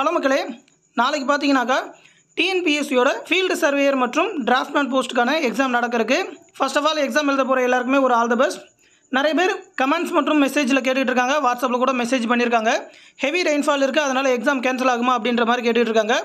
Hello மக்களே, நாளைக்கு பார்த்தீங்கன்னாக்கா டிஎன்பிஎஸ்சியோட ஃபீல்டு சர்வேயர் மற்றும் டிராஃப்ட்மேன் போஸ்ட்டுக்கான எக்ஸாம் நடக்கிறதுக்கு ஃபர்ஸ்ட் ஆஃப் ஆல் எக்ஸாம் எழுத போகிற எல்லாருக்குமே ஒரு ஆல் த பெஸ்ட். நிறைய பேர் கமெண்ட்ஸ் மற்றும் மெசேஜில் கேட்டுகிட்டு இருக்காங்க, வாட்ஸ்அப்பில் கூட மெசேஜ் பண்ணியிருக்காங்க. ஹெவி ரெயின்ஃபால் இருக்குது, அதனால் எக்ஸாம் கேன்சல் ஆகுமா அப்படின்ற மாதிரி கேட்டுகிட்டு இருக்காங்க.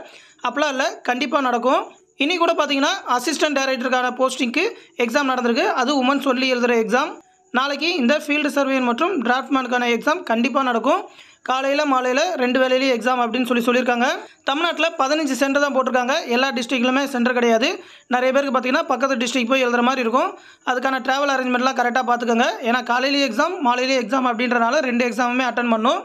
அப்போலாம் இல்லை, கண்டிப்பாக நடக்கும். இனி கூட பார்த்தீங்கன்னா அசிஸ்டன்ட் டைரக்டருக்கான போஸ்டிங்க்கு எக்ஸாம் நடந்திருக்கு, அது உமன்ஸ் ஒன்லி எழுதுகிற எக்ஸாம். நாளைக்கு இந்த ஃபீல்டு சர்வேயர் மற்றும் டிராஃப்ட்மேனுக்கான எக்ஸாம் கண்டிப்பாக நடக்கும். காலையில் மாலையில் ரெண்டு வேலையிலேயே எக்ஸாம் அப்படின்னு சொல்லியிருக்காங்க. தமிழ்நாட்டில் 15 சென்டர் தான் போட்டிருக்காங்க, எல்லா டிஸ்ட்ரிக்ட்லுமே சென்டர் கிடையாது. நிறைய பேருக்கு பார்த்தீங்கன்னா பக்கத்து டிஸ்ட்ரிக்ட் போய் எழுதுகிற மாதிரி இருக்கும். அதுக்கான ட்ராவல் அரேஞ்ச்மெண்ட்லாம் கரெக்டாக பார்த்துக்கோங்க. ஏன்னா காலையிலேயே எக்ஸாம் மாலையிலேயே எக்ஸாம் அப்படின்றனால ரெண்டு எக்ஸாமுமே அட்டன் பண்ணும்.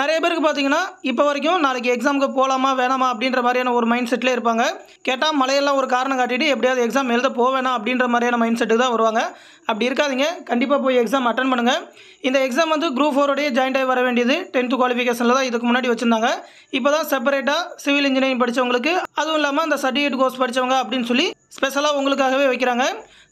நிறைய பேருக்கு பார்த்தீங்கன்னா இப்போ வரைக்கும் நாளைக்கு எக்ஸாமுக்கு போகலாமா வேணாமா அப்படின்ற மாதிரியான ஒரு மைண்ட் செட்டில் இருப்பாங்க. கேட்டால் மழையெல்லாம் ஒரு காரணம் காட்டிட்டு எப்படியாவது எக்ஸாம் எழுத போவேணா அப்படின்ற மாதிரியான மைண்ட் செட்டுக்கு தான் வருவாங்க. அப்படி இருக்காதிங்க, கண்டிப்பாக போய் எக்ஸாம் அட்டன் பண்ணுங்கள். இந்த எக்ஸாம் வந்து குரூப் 4ோடைய ஜாயிண்ட் ஆகி வர வேண்டியது. 10th குவாலிஃபிகேஷனில் தான் இதுக்கு முன்னாடி வச்சுருந்தாங்க. இப்போ தான் செப்பரேட்டாக சிவில் இன்ஜினியரிங் படித்தவங்களுக்கு, அதுவும் இல்லாமல் அந்த சர்டிஃபிகேட் கோர்ஸ் படித்தவங்க அப்படின்னு சொல்லி ஸ்பெஷலாக உங்களுக்காகவே வைக்கிறாங்க.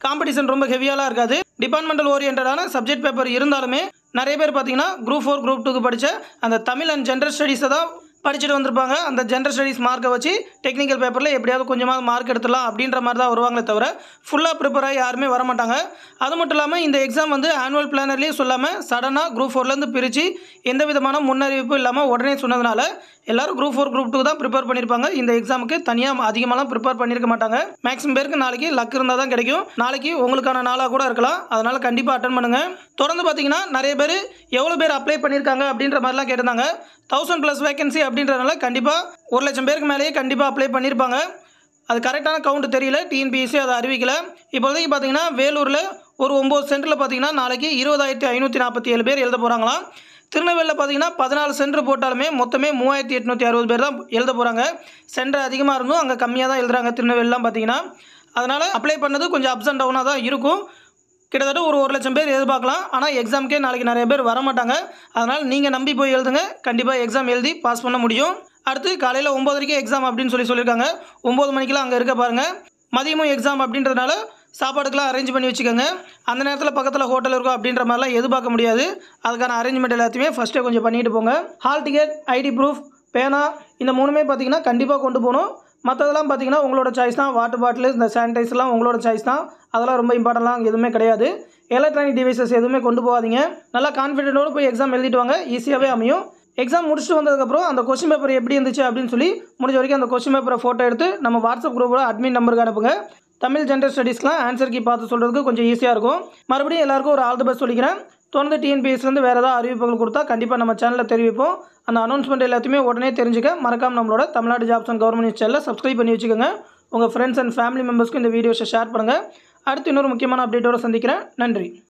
காம்படிஷன் ரொம்ப ஹெவியாலாம் இருக்காது. டிபார்ட்மெண்டல் ஓரியன்டான சப்ஜெக்ட் பேப்பர் இருந்தாலுமே நிறைய பேர் பார்த்தீங்கன்னா குரூப் 4 குரூப் 2க்கு படித்த அந்த தமிழ் அண்ட் ஜென்ரல் ஸ்டடீஸை தான் படிச்சுட்டு வந்திருப்பாங்க. அந்த ஜென்ரல் ஸ்டடீஸ் மார்க்கை வச்சு டெக்னிக்கல் பேப்பரில் எப்படியாவது கொஞ்சமாக மார்க் எடுத்துடலாம் அப்படின்ற மாதிரி தான் வருவாங்களே தவிர ஃபுல்லாக ப்ரிப்பராக யாருமே வரமாட்டாங்க. அது மட்டும் இல்லாமல் இந்த எக்ஸாம் வந்து ஆனுவல் பிளானர்லேயே சொல்லாமல் சடனாக குரூப் 4லேருந்து பிரித்து எந்த விதமான முன்னறிவிப்பும் இல்லாமல் உடனே சொன்னதுனால எல்லோரும் குரூப் 4 குரூப் 2 தான் ப்ரிப்பேர் பண்ணியிருப்பாங்க. இந்த எக்ஸாமுக்கு தனியாக அதிகமாகலாம் ப்ரிப்பேர் பண்ணியிருக்க மாட்டாங்க. மேக்ஸிமம் பேருக்கு நாளைக்கு லக் இருந்தால் தான் கிடைக்கும். நாளைக்கு உங்களுக்கான நாளாக கூட இருக்கலாம். அதனால் கண்டிப்பாக அட்டன் பண்ணுங்கள். தொடர்ந்து பார்த்தீங்கன்னா நிறைய பேர் எவ்வளோ பேர் அப்ளை பண்ணியிருக்காங்க அப்படின்ற மாதிரிலாம் கேட்டிருந்தாங்க. 1000+ வேகன்சி அப்படின்றதுனால கண்டிப்பாக 1,00,000 பேருக்கு மேலேயே கண்டிப்பாக அப்ளை பண்ணியிருப்பாங்க. அது கரெக்டான கவுண்ட் தெரியல, டிஎன்பிஎஸ்சி அதை அறிவிக்கலை. இப்போதைக்கு பார்த்தீங்கன்னா வேலூரில் ஒரு 9 சென்டரில் பார்த்தீங்கன்னா நாளைக்கு 20,547 பேர் எழுத போகிறாங்களாம். திருநெல்வேலியில் பார்த்தீங்கன்னா 14 சென்டர் போட்டாலுமே மொத்தமே 3,860 பேர் தான் எழுத போகிறாங்க. சென்டர் அதிகமாக இருந்தும் அங்கே கம்மியாக தான் எழுதுகிறாங்க திருநெல்வேலிலாம் பார்த்தீங்கன்னா. அதனால் அப்ளை பண்ணது கொஞ்சம் அப்ஸ் அண்ட் டவுனாக தான் இருக்கும். கிட்டத்தட்ட ஒரு 1,00,000 பேர் எதிர்பார்க்கலாம். ஆனால் எக்ஸாமுக்கே நாளைக்கு நிறைய பேர் வரமாட்டாங்க. அதனால் நீங்கள் நம்பி போய் எழுதுங்க, கண்டிப்பாக எக்ஸாம் எழுதி பாஸ் பண்ண முடியும். அடுத்து காலையில் 9:00 எக்ஸாம் அப்படின்னு சொல்லியிருக்காங்க. 9 மணிக்கெலாம் அங்கே இருக்க பாருங்கள். மதியமும் எக்ஸாம் அப்படின்றதுனால சாப்பாடுக்கெலாம் அரேஞ்ச் பண்ணி வச்சுக்கோங்க. அந்த நேரத்தில் பக்கத்தில் ஹோட்டல் இருக்கும் அப்படின்ற மாதிரிலாம் எதிர்பார்க்க முடியாது. அதுக்கான அரேஞ்ச்மெண்ட் எல்லாத்தையுமே ஃபஸ்ட்டே கொஞ்சம் பண்ணிட்டு போங்க. ஹால் டிக்கெட், ஐடி ப்ரூஃப், பேனா, இந்த 3மே பார்த்தீங்கன்னா கண்டிப்பாக கொண்டு போகணும். மற்றதெல்லாம் பார்த்தீங்கன்னா உங்களோட சாய்ஸ் தான். வாட்டர் பாட்டில், இந்த சானிடைசர்லாம் உங்களோட சாய்ஸ் தான். அதெல்லாம் ரொம்ப இம்பார்ட்டன்ட்லாம் எதுவுமே கிடையாது. எலக்ட்ரானிக் டிவைசஸ் எதுவுமே கொண்டு போகாதீங்க. நல்லா கான்ஃபிடென்ட்டோடு போய் எக்ஸாம் எழுதிட்டு வாங்க, ஈஸியாகவே அமையும். எக்ஸாம் முடிச்சுட்டு வந்ததுக்கப்புறம் அந்த கொஸ்டின் பேப்பர் எப்படி இருந்துச்சு அப்படின்னு சொல்லி முடிஞ்ச வரைக்கும் அந்த கொஸ்டின் பேப்பரை ஃபோட்டோ எடுத்து நம்ம வாட்ஸ்அப் குரூப்போட அட்மின் நம்பருக்கு அனுப்புங்க. தமிழ் ஜென்ரல் ஸ்டடீஸ்லாம் ஆன்சர் கீ பார்த்து சொல்கிறதுக்கு கொஞ்சம் ஈஸியாக இருக்கும். மறுபடியும் எல்லாருக்கும் ஒரு ஆல் தி பெஸ்ட் சொல்லிக்கிறேன். தொடர்ந்து டிஎன்பிஎஸ்சிலேருந்து வேறு ஏதாவது அறிவிப்புகள் கொடுத்தா கண்டிப்பாக நம்ம சேனலில் தெரிவிப்போம். அந்த அனௌன்ஸ்மெண்ட் எல்லாத்தையுமே உடனே தெரிஞ்சுக்க மறக்காமல் நம்மளோட Tamil Nadu jobs and government news சேனலில் சப்ஸ்கிரைப் பண்ணி வச்சுக்கோங்க. உங்கள் ஃப்ரெண்ட்ஸ் அண்ட் ஃபேமிலி மெம்பர்ஸ்க்கு இந்த வீடியோஸை ஷேர் பண்ணுங்கள். அடுத்து இன்னொரு முக்கியமான அப்டேட்டோடு சந்திக்கிறேன். நன்றி.